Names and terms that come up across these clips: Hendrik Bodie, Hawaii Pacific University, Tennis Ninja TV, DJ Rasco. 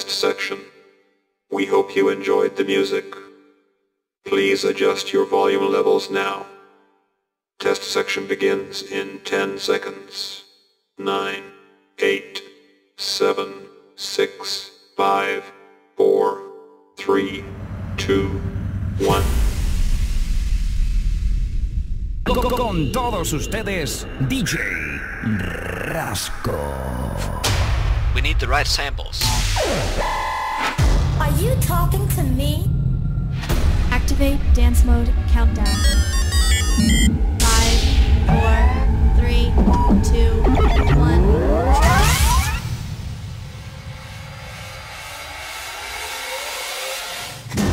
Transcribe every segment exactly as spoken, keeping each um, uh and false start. test section. We hope you enjoyed the music. Please adjust your volume levels now. Test section begins in ten seconds. nine, eight, seven, six, five, four, three, two, one. Con todos ustedes, D J Rasco. We need the right samples. Are you talking to me? Activate dance mode countdown. Five, four, three, two, one.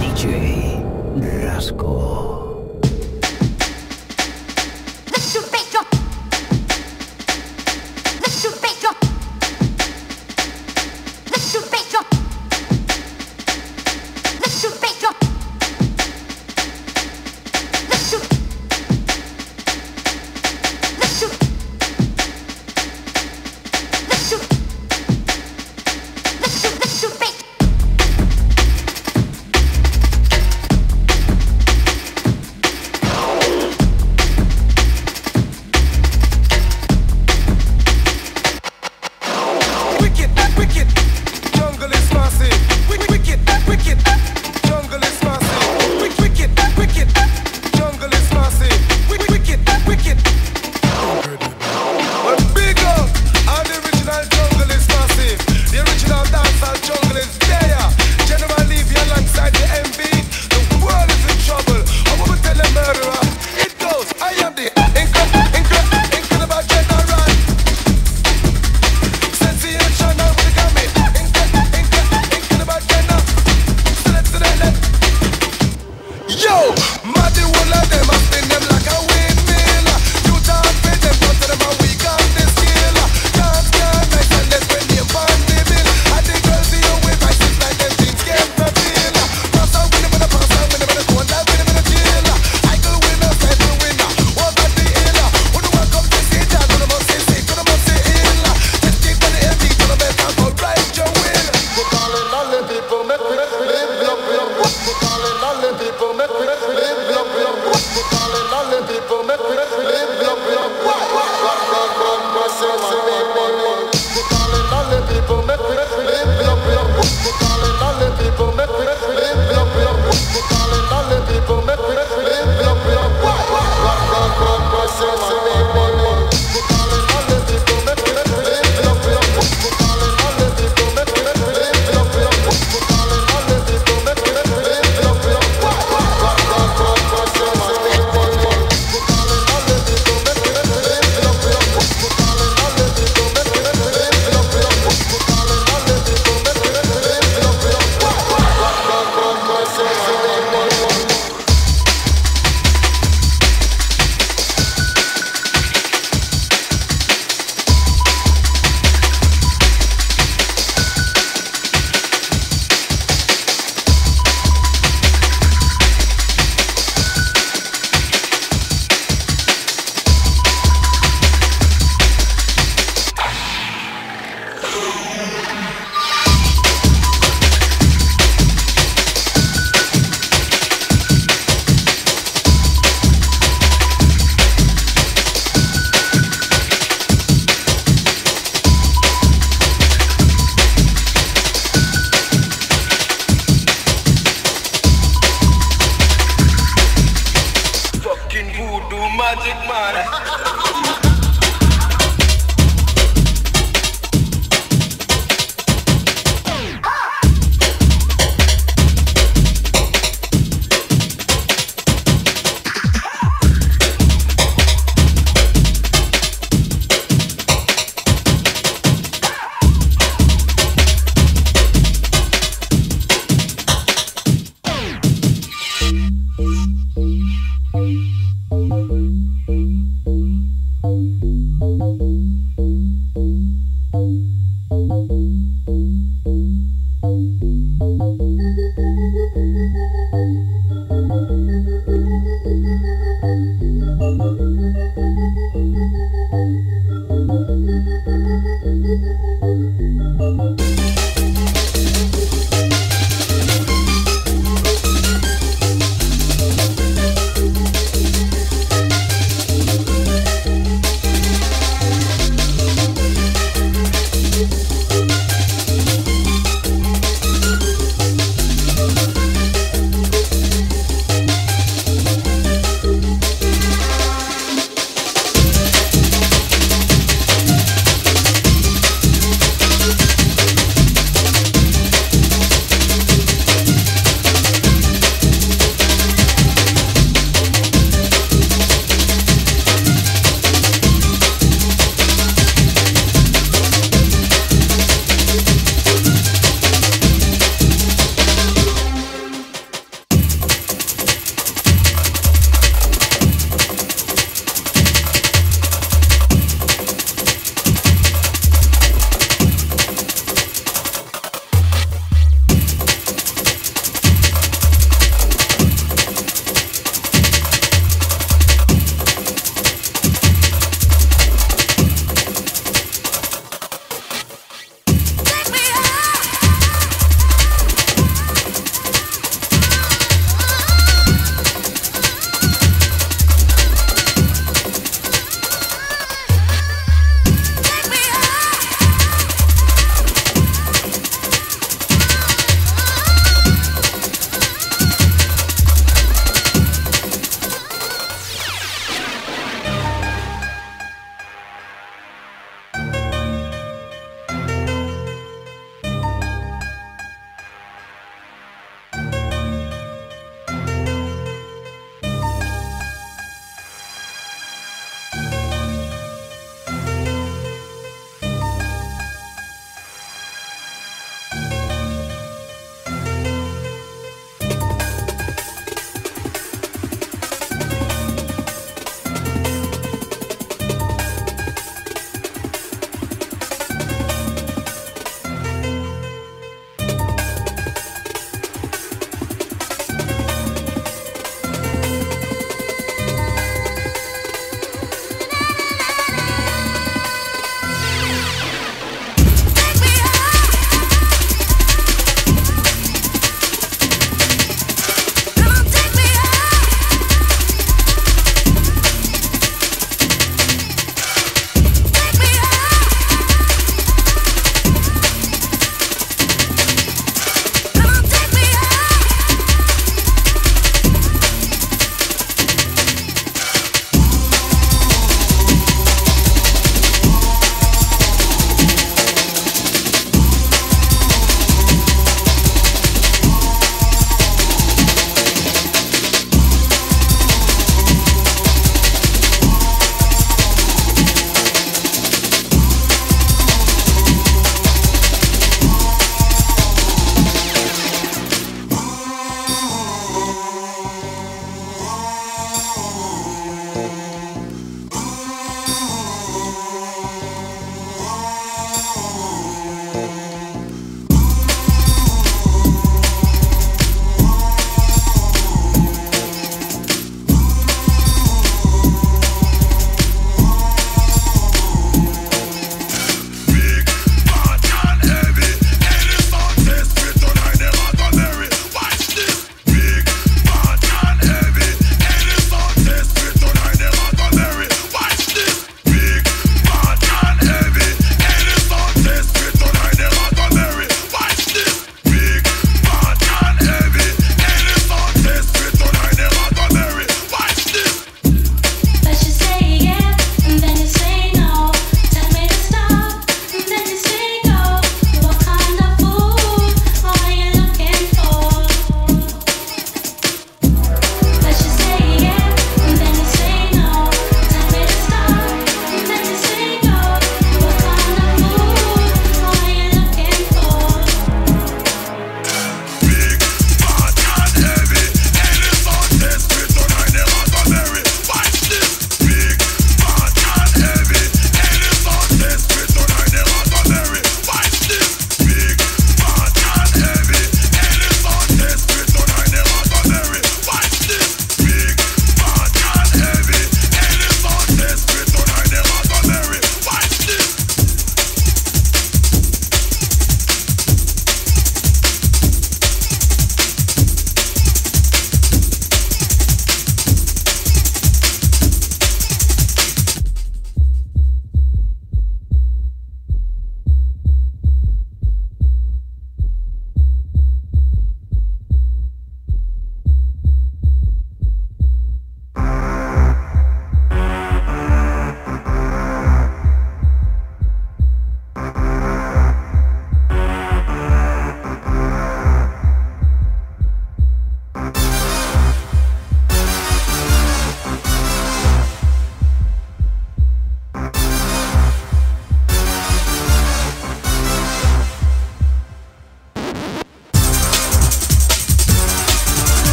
D J Rasco.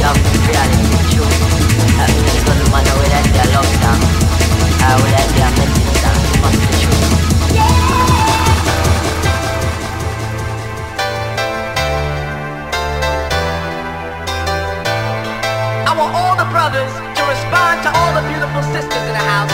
love reality shows. I just want to man who let their love down, I will let their message down, must be true. I want all the brothers to respond to all the beautiful sisters in the house.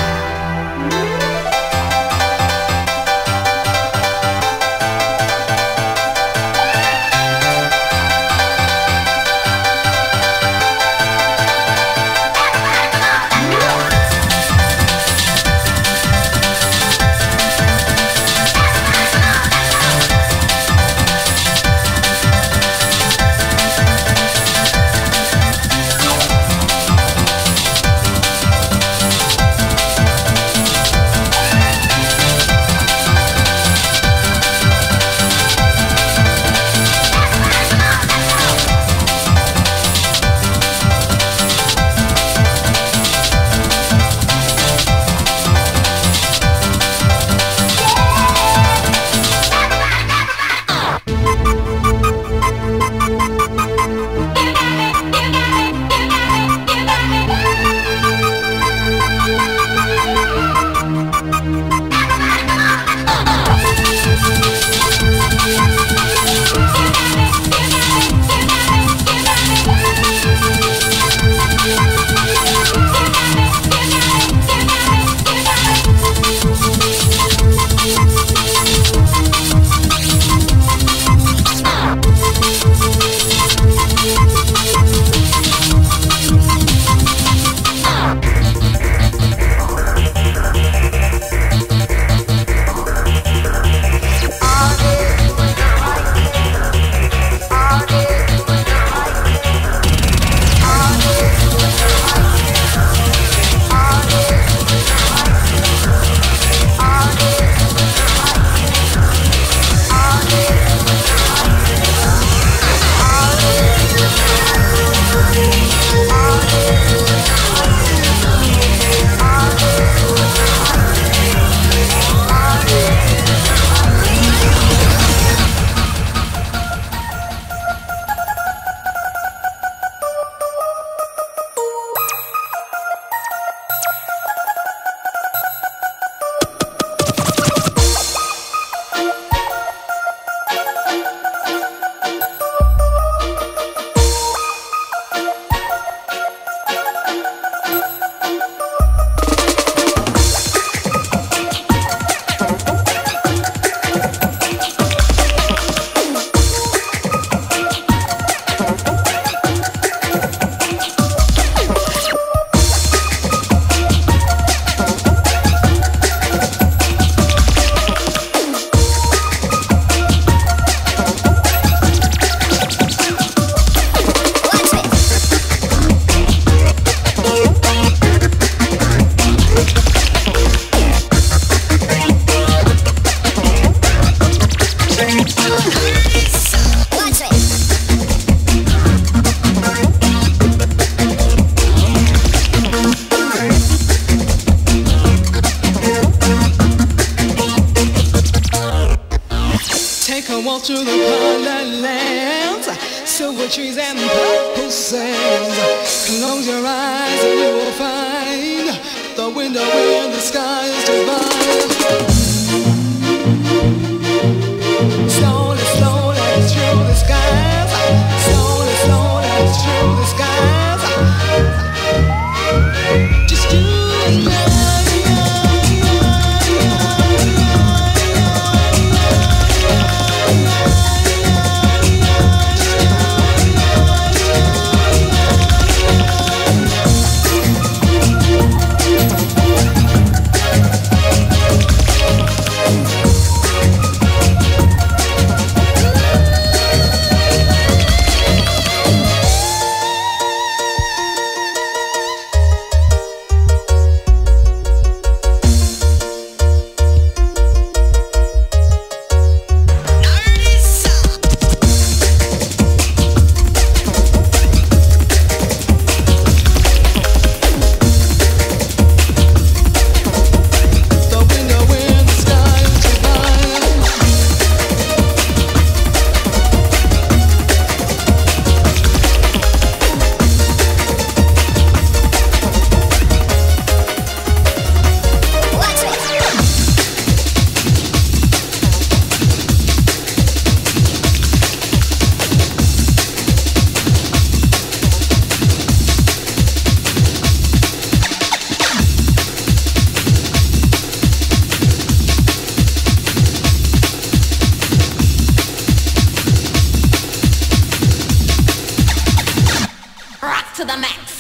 rock to the max.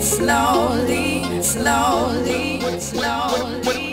Slowly, slowly, slowly.